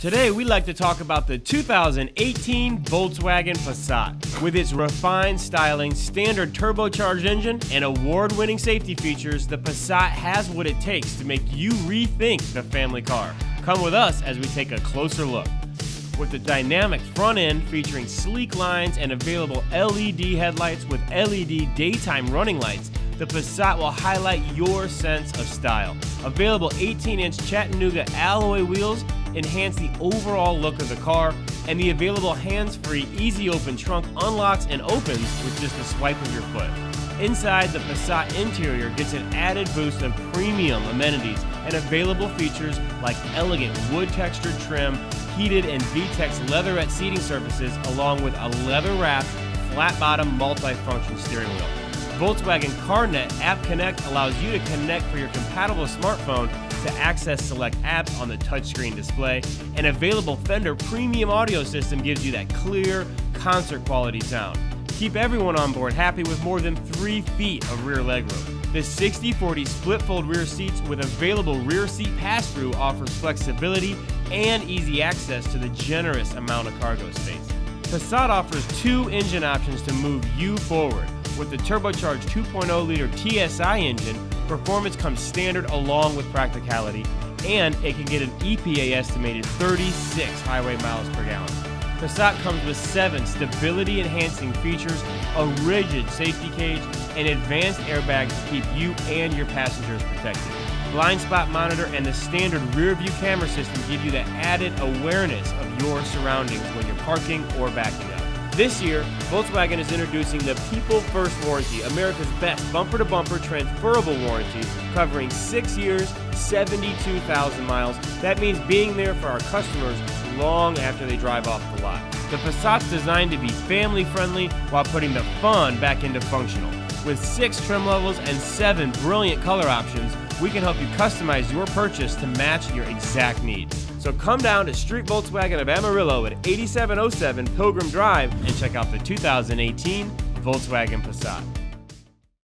Today we like to talk about the 2018 Volkswagen Passat. With its refined styling, standard turbocharged engine, and award-winning safety features, the Passat has what it takes to make you rethink the family car. Come with us as we take a closer look. With the dynamic front end featuring sleek lines and available LED headlights with LED daytime running lights, the Passat will highlight your sense of style. Available 18-inch Chattanooga alloy wheels enhance the overall look of the car, and the available hands-free easy open trunk unlocks and opens with just a swipe of your foot. Inside, the Passat interior gets an added boost of premium amenities and available features like elegant wood-textured trim, heated and V-tex leatherette seating surfaces, along with a leather-wrapped, flat-bottom multi-function steering wheel. Volkswagen CarNet App Connect allows you to connect for your compatible smartphone to access select apps on the touchscreen display. An available Fender premium audio system gives you that clear, concert-quality sound. Keep everyone on board happy with more than 3 feet of rear legroom. The 60/40 split-fold rear seats with available rear seat pass-through offers flexibility and easy access to the generous amount of cargo space. Passat offers two engine options to move you forward. With the turbocharged 2.0-liter TSI engine, performance comes standard along with practicality, and it can get an EPA estimated 36 highway miles per gallon. Passat comes with 7 stability-enhancing features, a rigid safety cage, and advanced airbags to keep you and your passengers protected. Blind spot monitor and the standard rear-view camera system give you the added awareness of your surroundings when you're parking or backing up. This year, Volkswagen is introducing the People First Warranty, America's best bumper-to-bumper transferable warranty, covering 6 years, 72,000 miles. That means being there for our customers long after they drive off the lot. The Passat's designed to be family-friendly while putting the fun back into functional. With 6 trim levels and 7 brilliant color options, we can help you customize your purchase to match your exact needs. So come down to Street Volkswagen of Amarillo at 8707 Pilgrim Drive and check out the 2018 Volkswagen Passat.